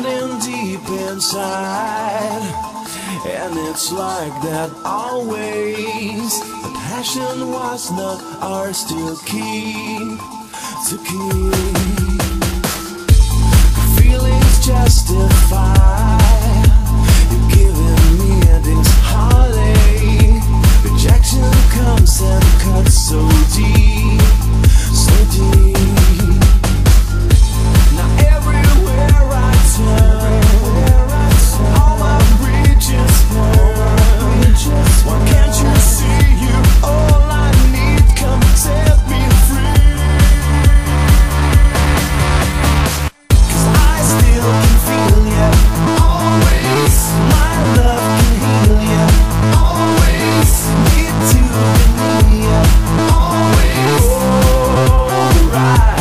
burning deep inside, and it's like that always. The passion was not ours to keep, Feelings justify you giving me this heartache. Rejection comes and cuts so deep, so deep. Now everywhere I turn, all my bridges burn. Why can't you see you? All I need, come set me free. 'Cause I still can feel you, always. My love can heal you, always. Need to renew you, always. Oh, right.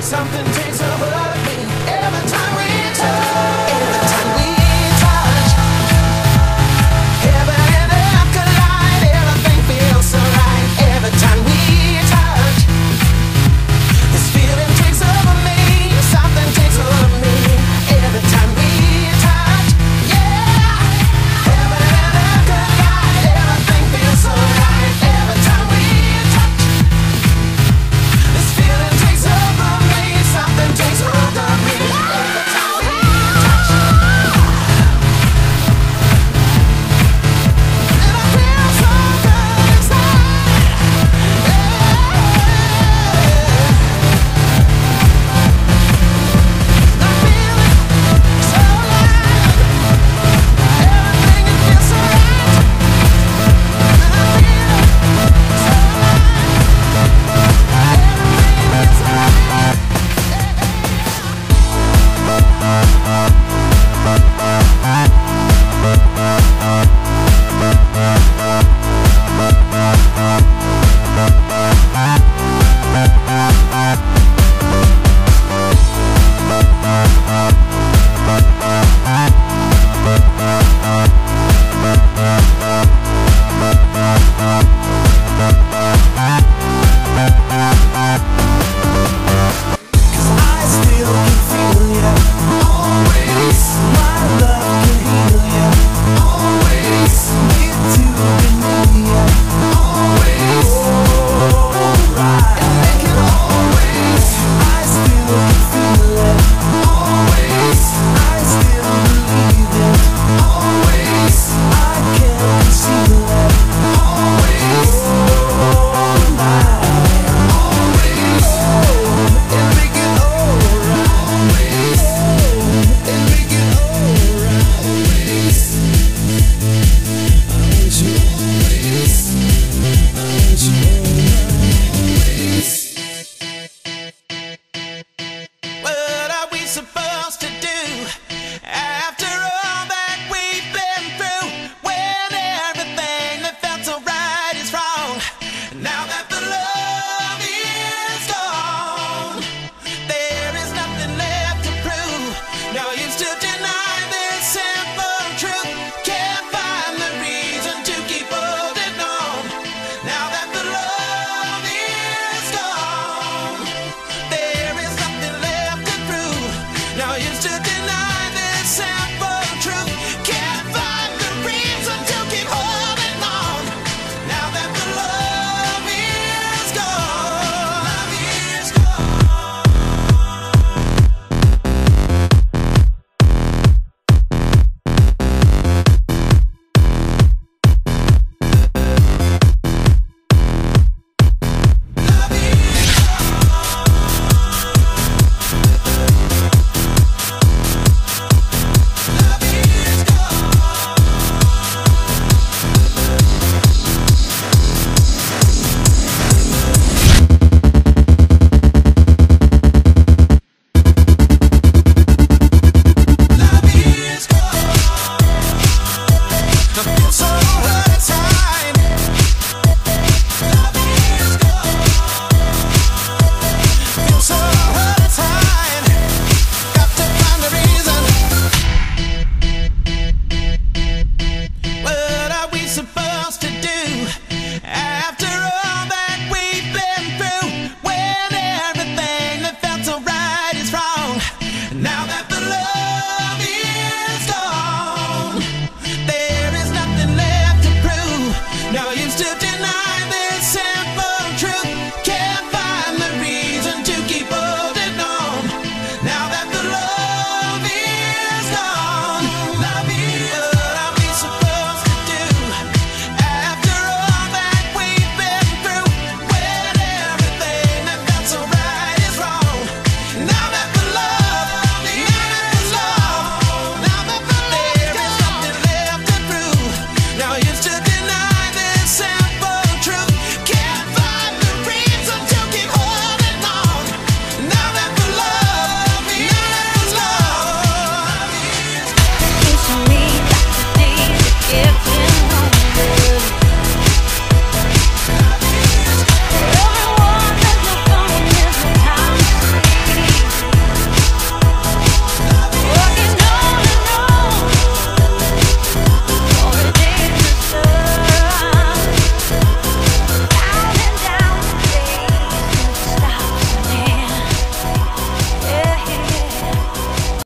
Something takes a lot.